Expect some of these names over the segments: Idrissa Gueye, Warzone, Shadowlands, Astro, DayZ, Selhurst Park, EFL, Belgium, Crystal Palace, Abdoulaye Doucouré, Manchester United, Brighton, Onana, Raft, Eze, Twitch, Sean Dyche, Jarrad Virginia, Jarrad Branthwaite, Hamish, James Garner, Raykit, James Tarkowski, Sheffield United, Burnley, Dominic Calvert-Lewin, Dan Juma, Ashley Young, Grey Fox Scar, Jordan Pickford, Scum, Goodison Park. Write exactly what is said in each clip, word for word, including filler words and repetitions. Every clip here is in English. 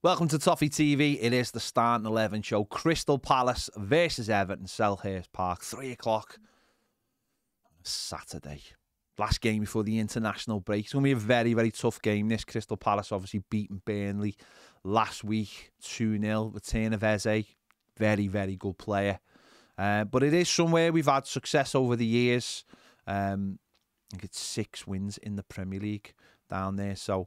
Welcome to Toffee T V. It is the starting eleven show. Crystal Palace versus Everton, Selhurst Park, three o'clock Saturday. Last game before the international break. It's going to be a very, very tough game. This Crystal Palace obviously beaten Burnley last week two nil. Return of Eze, very, very good player. Uh, but it is somewhere we've had success over the years. Um, I think it's six wins in the Premier League down there. So,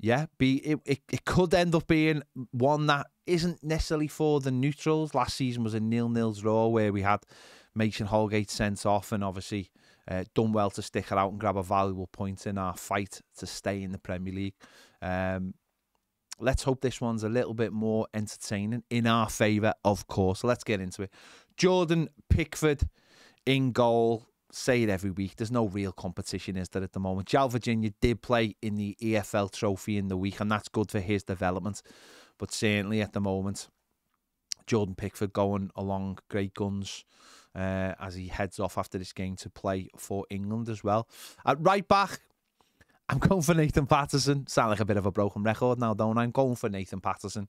yeah, be it, it, it could end up being one that isn't necessarily for the neutrals. Last season was a nil nil draw where we had Mason Holgate sent off and obviously... Uh, done well to stick it out and grab a valuable point in our fight to stay in the Premier League. Um, let's hope this one's a little bit more entertaining in our favour, of course. So let's get into it. Jordan Pickford in goal. Say it every week. There's no real competition, is there, at the moment? Jarrad Virginia did play in the E F L trophy in the week, and that's good for his development. But certainly at the moment, Jordan Pickford going along great guns. Uh, as he heads off after this game to play for England as well. At right back, I'm going for Nathan Patterson. Sound like a bit of a broken record now, don't I? I'm going for Nathan Patterson.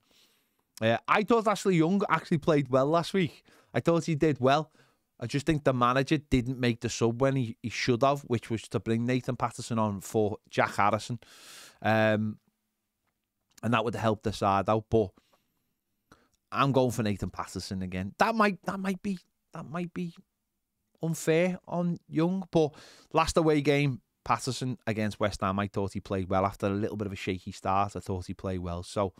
Uh, I thought Ashley Young actually played well last week. I thought he did well. I just think the manager didn't make the sub when he, he should have, which was to bring Nathan Patterson on for Jack Harrison. Um, and that would help the side out. But I'm going for Nathan Patterson again. That might, that might be... That might be unfair on Young, but last away game, Patterson against West Ham, I thought he played well. After a little bit of a shaky start, I thought he played well. So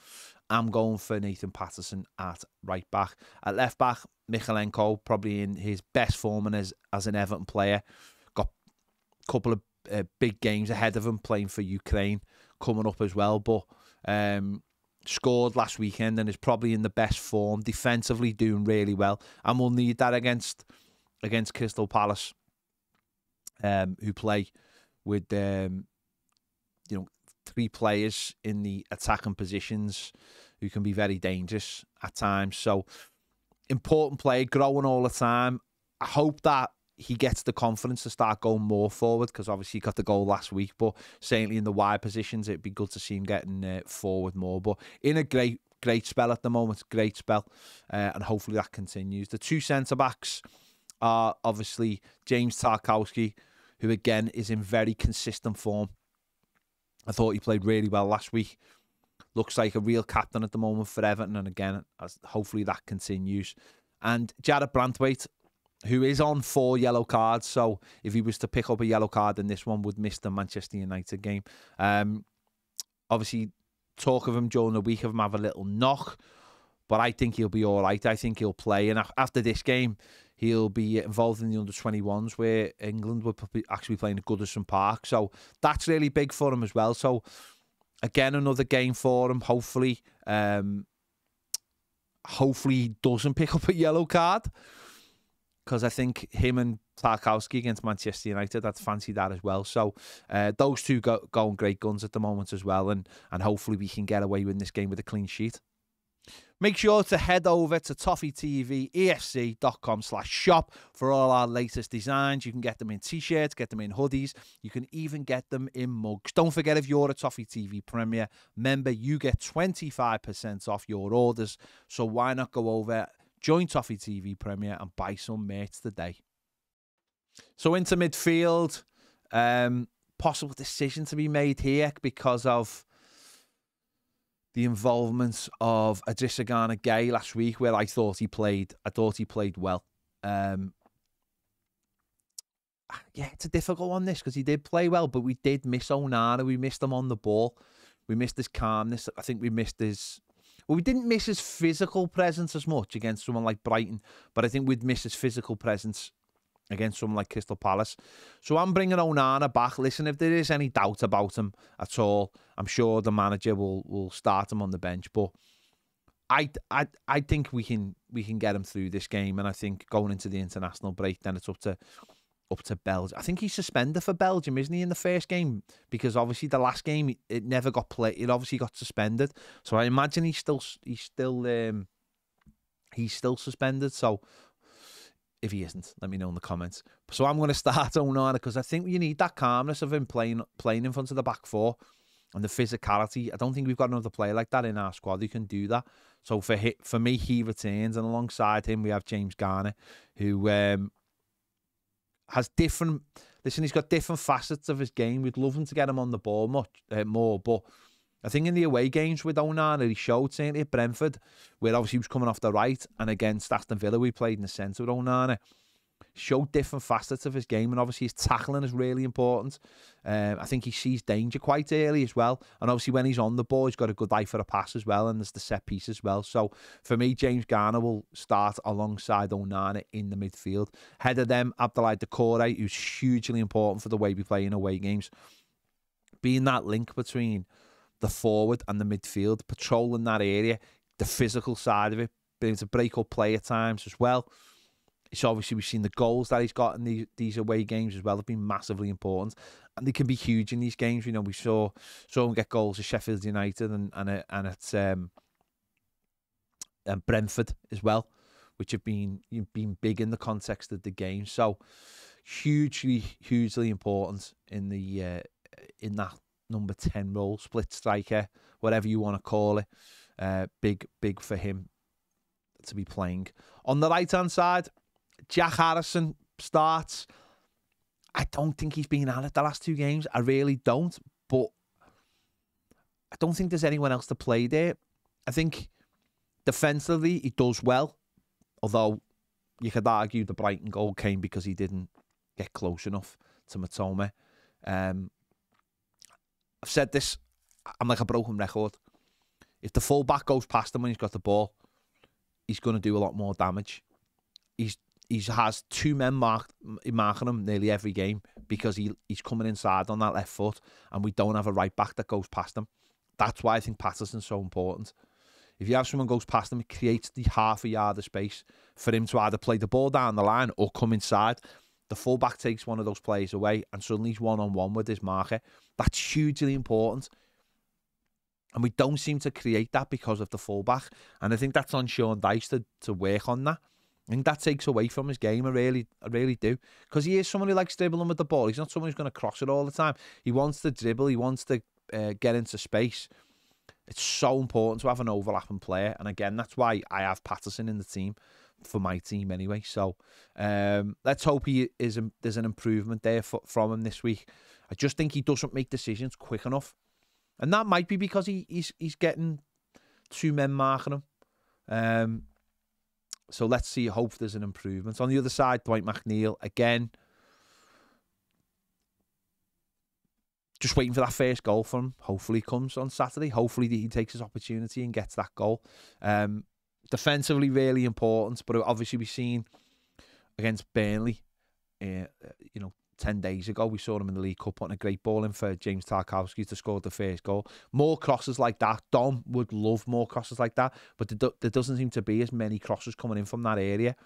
I'm going for Nathan Patterson at right back. At left back, Mykhailenko, probably in his best form and as, as an Everton player. Got a couple of uh, big games ahead of him, playing for Ukraine, coming up as well, but... Um, scored last weekend and is probably in the best form defensively, doing really well, and we'll need that against against Crystal Palace, um, who play with um, you know three players in the attacking positions who can be very dangerous at times. So important player, growing all the time. I hope that he gets the confidence to start going more forward, because obviously he got the goal last week, but certainly in the wide positions, it'd be good to see him getting uh, forward more. But in a great, great spell at the moment, great spell, uh, and hopefully that continues. The two centre-backs are obviously James Tarkowski, who again is in very consistent form. I thought he played really well last week. Looks like a real captain at the moment for Everton, and again, as hopefully that continues. And Jarrad Branthwaite, who is on four yellow cards, so if he was to pick up a yellow card, then this one would miss the Manchester United game. Um, obviously, talk of him during the week of him have a little knock, but I think he'll be all right. I think he'll play, and after this game, he'll be involved in the under twenty-ones, where England will actually be playing at Goodison Park, so that's really big for him as well. So, again, another game for him, hopefully. Um, hopefully he doesn't pick up a yellow card, because I think him and Tarkowski against Manchester United, I'd fancy that as well. So uh, those two go, go on great guns at the moment as well. And, and hopefully we can get away with this game with a clean sheet. Make sure to head over to toffee T V F C dot com slash shop for all our latest designs. You can get them in T-shirts, get them in hoodies. You can even get them in mugs. Don't forget, if you're a Toffee T V Premier member, you get twenty-five percent off your orders. So why not go over... Join Toffee T V Premier and buy some mates today. So into midfield, um, possible decision to be made here because of the involvement of Idrissa Gueye last week, where I thought he played. I thought he played well. Um, yeah, it's a difficult one this, because he did play well, but we did miss Onana. We missed him on the ball. We missed his calmness. I think we missed his. Well, we didn't miss his physical presence as much against someone like Brighton, but I think we'd miss his physical presence against someone like Crystal Palace. So I'm bringing Onana back. Listen, if there is any doubt about him at all, I'm sure the manager will will start him on the bench. But I I I think we can we can get him through this game, and I think going into the international break, then it's up to up to Belgium. I think he's suspended for Belgium, isn't he, in the first game? Because obviously the last game, it never got played. It obviously got suspended. So I imagine he's still he's still um, he's still suspended. So if he isn't, let me know in the comments. So I'm going to start Onana, because I think you need that calmness of him playing playing in front of the back four. and the physicality. I don't think we've got another player like that in our squad who can do that. So for him, for me, he returns, and alongside him we have James Garner, who um, has different. Listen, he's got different facets of his game. We'd love him to get him on the ball much uh, more, but I think in the away games with Onana, he showed certainly at Brentford, where obviously he was coming off the right, and against Aston Villa, we played in the centre with Onana. Showed different facets of his game, and obviously his tackling is really important. Um, I think he sees danger quite early as well, and obviously when he's on the ball, he's got a good eye for a pass as well, and there's the set piece as well. So for me, James Garner will start alongside Onana in the midfield. Ahead of them, Abdoulaye Doucouré, who's hugely important for the way we play in away games, being that link between the forward and the midfield, patrolling that area, the physical side of it, being able to break up play at times as well. It's obviously, we've seen the goals that he's got in these, these away games as well have been massively important, and they can be huge in these games. You know, we saw saw him get goals at Sheffield United and and, and at um, and Brentford as well, which have been been big in the context of the game. So hugely, hugely important in the uh, in that number ten role, split striker, whatever you want to call it. Uh, big, big for him to be playing. On the right hand side, Jack Harrison starts. I don't think he's been at it the last two games. I really don't. But I don't think there's anyone else to play there. I think defensively he does well. Although you could argue the Brighton goal came because he didn't get close enough to Matoma. Um, I've said this. I'm like a broken record. If the full-back goes past him when he's got the ball, he's going to do a lot more damage. He's He has two men mark, marking him nearly every game because he, he's coming inside on that left foot, and we don't have a right back that goes past him. That's why I think Patterson's so important. If you have someone goes past him, it creates the half a yard of space for him to either play the ball down the line or come inside. The fullback takes one of those players away, and suddenly he's one-on-one with his marker. That's hugely important. And we don't seem to create that because of the fullback. And I think that's on Sean Dyche to, to work on that. I think that takes away from his game. I really, I really do. Because he is someone who likes dribbling with the ball. He's not someone who's going to cross it all the time. He wants to dribble. He wants to uh, get into space. It's so important to have an overlapping player. And again, that's why I have Patterson in the team, for my team anyway. So um, let's hope he is. Um, there's an improvement there for, from him this week. I just think he doesn't make decisions quick enough. And that might be because he, he's, he's getting two men marking him. Um... So let's see, hope there's an improvement. On the other side, Dwight McNeil, again, just waiting for that first goal from him. Hopefully it comes on Saturday. Hopefully he takes his opportunity and gets that goal. Um, defensively, really important, but obviously we've seen against Burnley, uh, you know, ten days ago, we saw him in the League Cup putting a great ball in for James Tarkowski to score the first goal. More crosses like that. Dom would love more crosses like that, but there, do there doesn't seem to be as many crosses coming in from that area.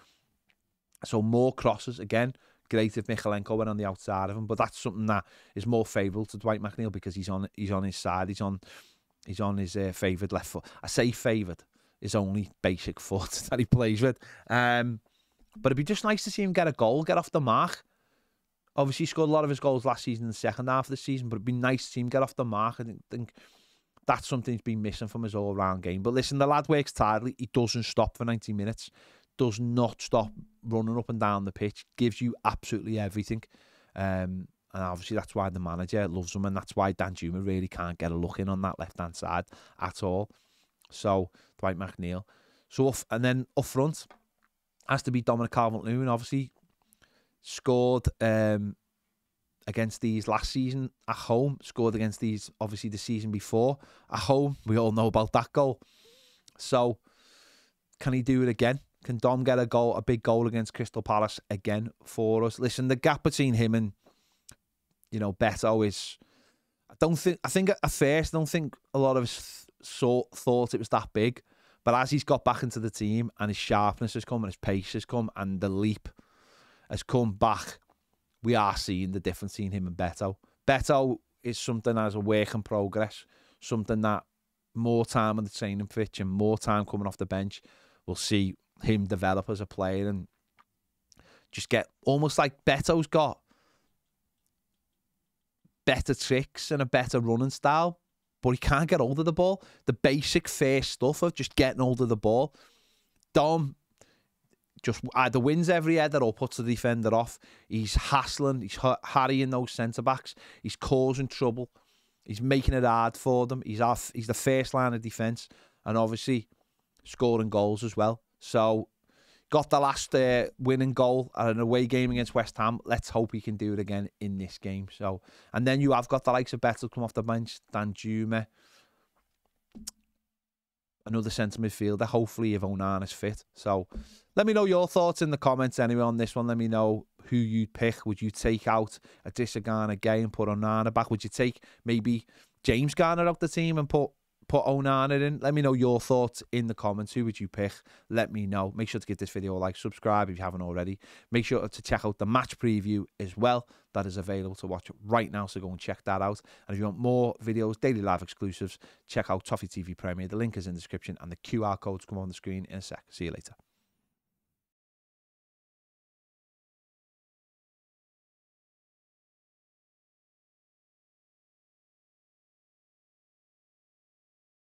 So more crosses, again, great if Mykhailenko went on the outside of him, but that's something that is more favourable to Dwight McNeil because he's on he's on his side, he's on, he's on his uh, favoured left foot. I say favoured, his only basic foot that he plays with. Um, but it'd be just nice to see him get a goal, get off the mark. Obviously, he scored a lot of his goals last season in the second half of the season, but it'd be nice to see him get off the mark. I think that's something he's been missing from his all-round game. But listen, the lad works tirelessly. He doesn't stop for ninety minutes. Does not stop running up and down the pitch. Gives you absolutely everything. Um, and obviously, that's why the manager loves him, and that's why Dan Juma really can't get a look in on that left-hand side at all. So, Dwight McNeil. So, off, and then up front, has to be Dominic Calvert-Lewin, obviously. Scored um, against these last season at home. Scored against these, obviously, the season before at home. We all know about that goal. So, can he do it again? Can Dom get a goal, a big goal against Crystal Palace again for us? Listen, the gap between him and, you know, Beto is. I don't think. I think at first, I don't think a lot of us th thought it was that big. But as he's got back into the team and his sharpness has come and his pace has come and the leap has come back, we are seeing the difference in him and Beto. Beto is something that is a work in progress, something that more time on the training pitch and more time coming off the bench, we'll see him develop as a player and just get almost like Beto's got better tricks and a better running style but he can't get hold of the ball. The basic fair stuff of just getting hold of the ball. Dom just either wins every header or puts the defender off. He's hassling, he's harrying those centre-backs, he's causing trouble, he's making it hard for them, he's, our, he's the first line of defence, and obviously scoring goals as well. So, got the last uh, winning goal at an away game against West Ham. Let's hope he can do it again in this game. So, and then you have got the likes of Beto come off the bench, Dan Juma, another centre midfielder, hopefully if Onana's fit. So let me know your thoughts in the comments anyway on this one. Let me know who you'd pick. Would you take out Idrissa Gueye and put Onana back? Would you take maybe James Garner out the team and put put Onana in? Let me know your thoughts in the comments. Who would you pick? Let me know. Make sure to give this video a like, subscribe if you haven't already. Make sure to check out the match preview as well. That is available to watch right now, so go and check that out. And if you want more videos, daily live exclusives, check out Toffee T V Premier. The link is in the description and the Q R codes come on the screen in a sec. See you later.